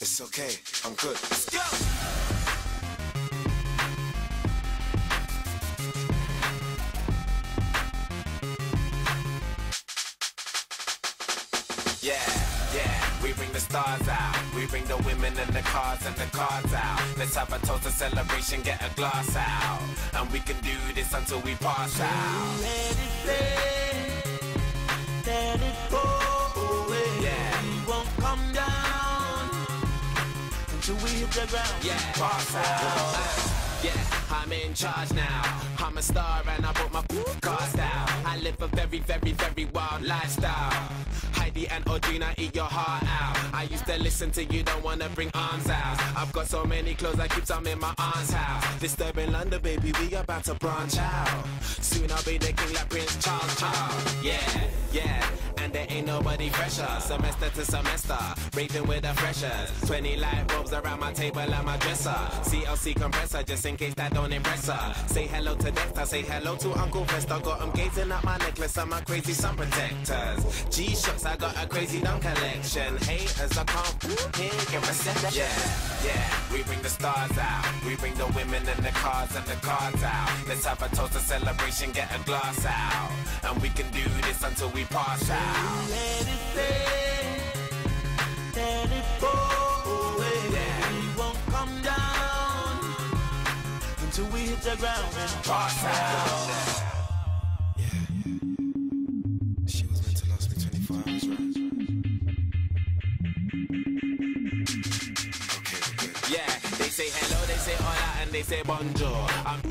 It's okay, I'm good. Let's go! Yeah, yeah, we bring the stars out. We bring the women and the cars out. Let's have a toast, a celebration, get a glass out. And we can do this until we pass out. Let it rain, let it go away. Yeah. We won't come down. Till we hit the ground, yeah, pass out. Yeah, I'm in charge now. I'm a star and I brought my cars down. I live a very, very, very wild lifestyle. Heidi and Audrina, eat your heart out. I used to listen to you, don't wanna bring arms out. I've got so many clothes, I keep some in my aunt's house. Disturbing London, baby, we about to branch out. Soon I'll be the king like Prince Charles, yeah, yeah. And there ain't nobody fresher, semester to semester, raving with the freshers. 20 light bulbs around my table and my dresser. CLC compressor, just in case that don't impress her. Say hello to Dexter, say hello to Uncle Vest. I got them gazing at my necklace and my crazy sun protectors. G-shocks, I got a crazy dumb collection. Haters, I can't pick and reception. Yeah, yeah, we bring the stars out. We bring the women and the cars out. Let's have a toast, a celebration, get a glass out. And we can do this until we pass out. Let it rain, let it go away. Yeah. We won't come down until we hit the ground and pass out. Yeah, yeah. She was meant to last me 24 hours, right? Okay, good. Yeah, they say hello, they say hola, and they say bonjour.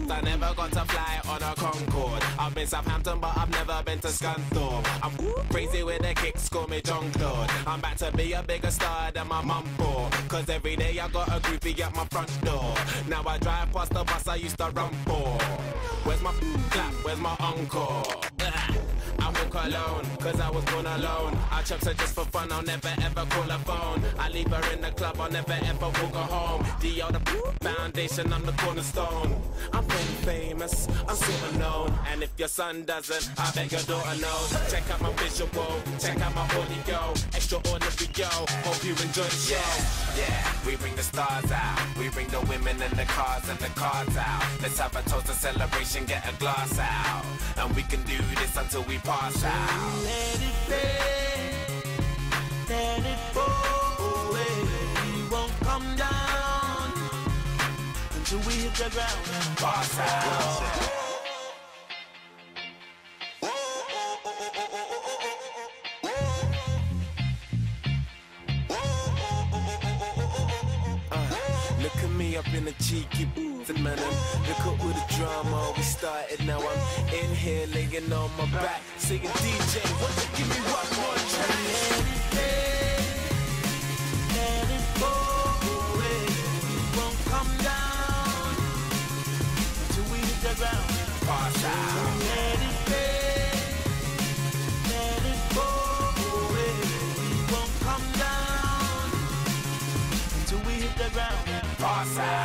I never got to fly on a Concorde. I've been Southampton, but I've never been to Scunthorpe. I'm crazy with the kicks, call me John Claude. I'm about to be a bigger star than my mum for. Cause every day I got a groupie at my front door. Now I drive past the bus I used to run for. Where's my clap? Where's my encore? I walk alone, cause I was born alone. I chuck her just for fun, I'll never ever call her phone. I leave her in the club, I'll never ever walk her home. Dio the foundation, I'm the cornerstone. I'm pretty famous, I'm super known. And if your son doesn't, I bet your daughter knows. Check out my visual, check out my audio. Extraordinary, yo, hope you enjoy the show. Yeah, yeah, we bring the stars out. We bring the women and the cars out. Let's have a toast, a celebration, get a glass out. And we can do this until we pass. Let it rain, let it go away. We won't come down until we hit the ground and pass out. Look at me up in the cheeky man. Look at all the drama we started. Now I'm in here laying on my back, singing DJ, what you give me one more track? Let it go away. Won't come down until we hit the ground. Pass out. Let it rain, let it go away. Won't come down until we hit the ground. Pass out.